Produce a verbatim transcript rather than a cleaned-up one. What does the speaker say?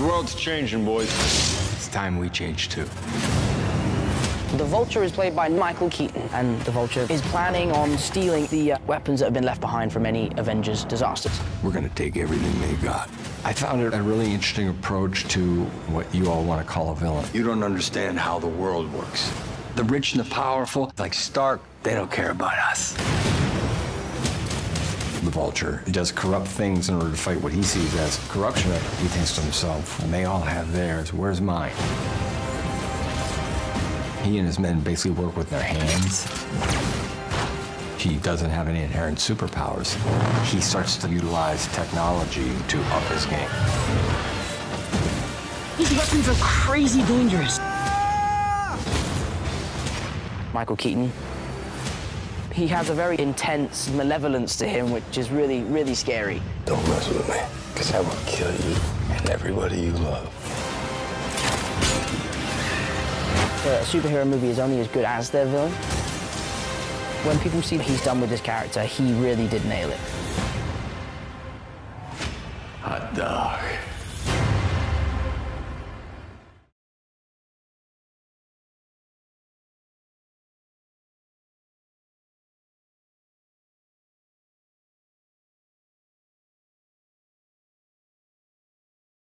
The world's changing, boys. It's time we change, too. The Vulture is played by Michael Keaton, and the Vulture is planning on stealing the uh, weapons that have been left behind from any Avengers disasters. We're going to take everything they got. I found it a really interesting approach to what you all want to call a villain. You don't understand how the world works. The rich and the powerful, like Stark, they don't care about us. The Vulture does corrupt things in order to fight what he sees as corruption. He thinks to himself, and they all have theirs, where's mine? He and his men basically work with their hands. He doesn't have any inherent superpowers. He starts to utilize technology to up his game. These weapons are crazy dangerous. Michael Keaton. He has a very intense malevolence to him, which is really, really scary. Don't mess with me, because I will kill you and everybody you love. A superhero movie is only as good as their villain. When people see what he's done with this character, he really did nail it. Hot dog.